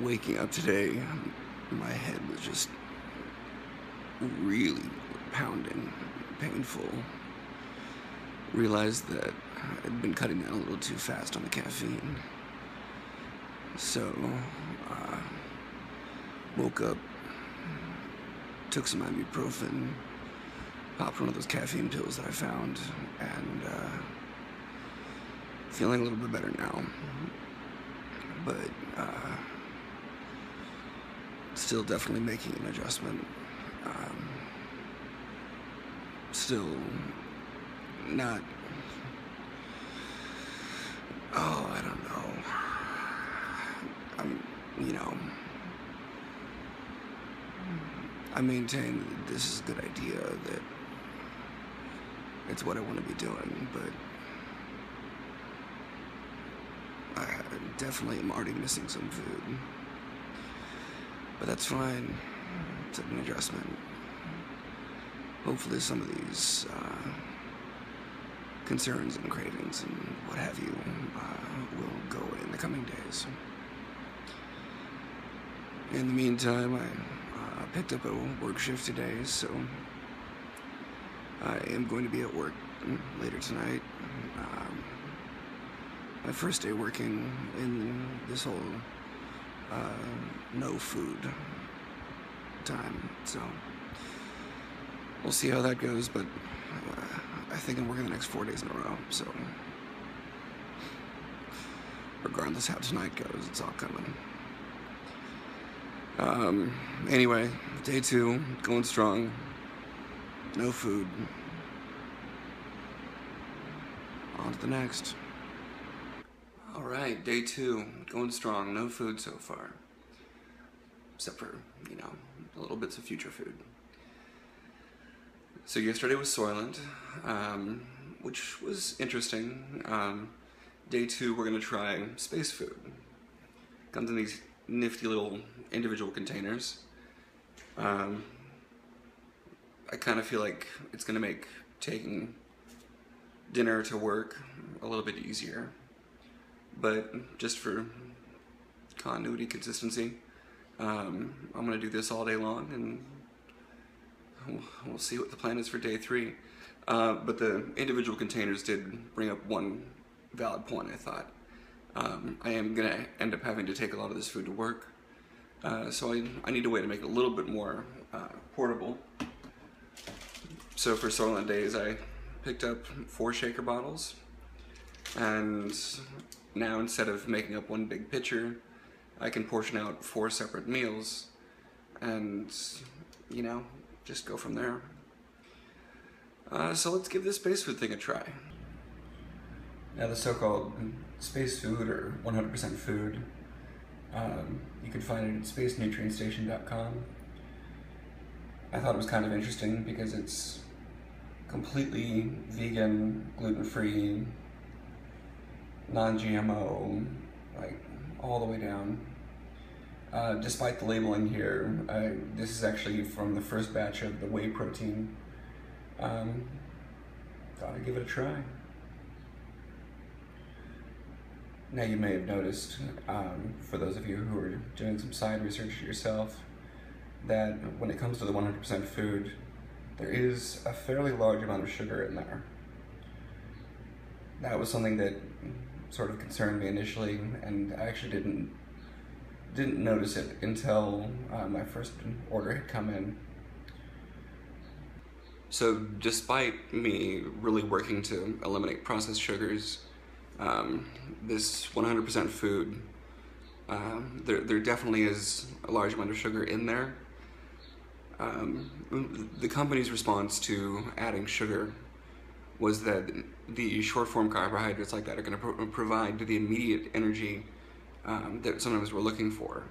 waking up today, my head was just really pounding, painful. Realized that I'd been cutting down a little too fast on the caffeine. So, woke up, took some ibuprofen, popped one of those caffeine pills that I found, and feeling a little bit better now. But still definitely making an adjustment. Still not, I don't know. I maintain that this is a good idea, that it's what I want to be doing, but I definitely am already missing some food. But that's fine. It's an adjustment. Hopefully some of these concerns and cravings and what have you will go away in the coming days. In the meantime, I picked up a work shift today, so I am going to be at work later tonight. My first day working in this whole no food time, so we'll see how that goes, but I think I'm working the next 4 days in a row, so regardless how tonight goes, it's all coming. Anyway, day two, going strong, no food, on to the next. Alright, day two, going strong, no food so far, except for, you know, little bits of future food. So yesterday was Soylent, which was interesting. Day two, we're going to try space food. Comes in these nifty little individual containers. I kind of feel like it's going to make taking dinner to work a little bit easier, but just for continuity, consistency, I'm going to do this all day long, and we'll see what the plan is for day three. But the individual containers did bring up one valid point, I thought. I am going to end up having to take a lot of this food to work, so I need a way to make it a little bit more portable. So for Soylent days, I picked up 4 shaker bottles, and now instead of making up one big pitcher, I can portion out 4 separate meals, and, you know, just go from there. So let's give this space food thing a try. Now the so-called space food, or 100% food, you can find it at spacenutrientstation.com. I thought it was kind of interesting because it's completely vegan, gluten-free, non-GMO, like all the way down. Despite the labeling here, this is actually from the first batch of the whey protein. Thought I'd give it a try. Now you may have noticed, for those of you who are doing some side research yourself, that when it comes to the 100% food, there is a fairly large amount of sugar in there. That was something that sort of concerned me initially, and I actually didn't notice it until my first order had come in. So despite me really working to eliminate processed sugars, this 100% food, there definitely is a large amount of sugar in there. The company's response to adding sugar was that the short-form carbohydrates like that are going to provide the immediate energy that sometimes we're looking for,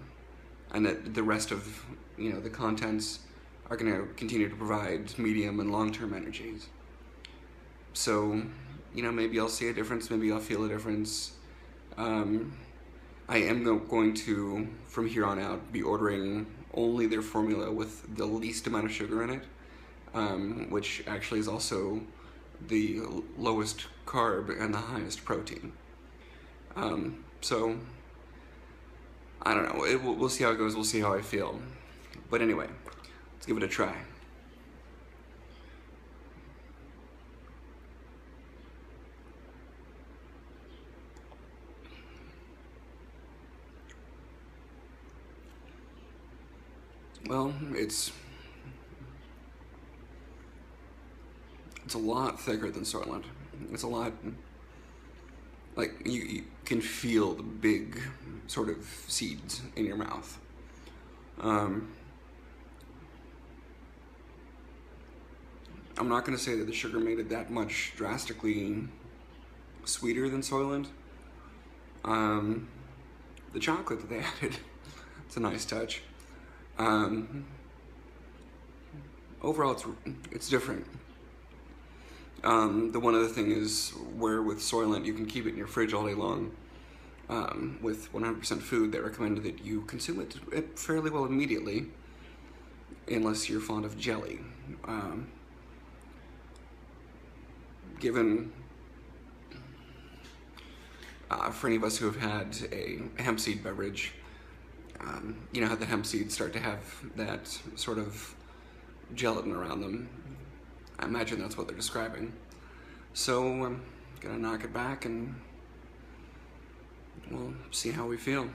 and that the rest of, you know, the contents are going to continue to provide medium and long-term energies. So, you know, maybe I'll see a difference, maybe I'll feel a difference. I am going to, from here on out, be ordering only their formula with the least amount of sugar in it, which actually is also the lowest carb and the highest protein. So I don't know. We'll see how it goes. We'll see how I feel. But anyway, let's give it a try. Well, it's a lot thicker than Soylent. It's a lot, like, you can feel the big sort of seeds in your mouth. I'm not going to say that the sugar made it that much drastically sweeter than Soylent. The chocolate that they added, it's a nice touch. Overall, it's different. The one other thing is where with Soylent you can keep it in your fridge all day long. With 100% Food, they recommend that you consume it fairly well immediately, unless you're fond of jelly. Given for any of us who have had a hemp seed beverage, you know how the hemp seeds start to have that sort of gelatin around them. I imagine that's what they're describing. So I'm gonna knock it back and we'll see how we feel.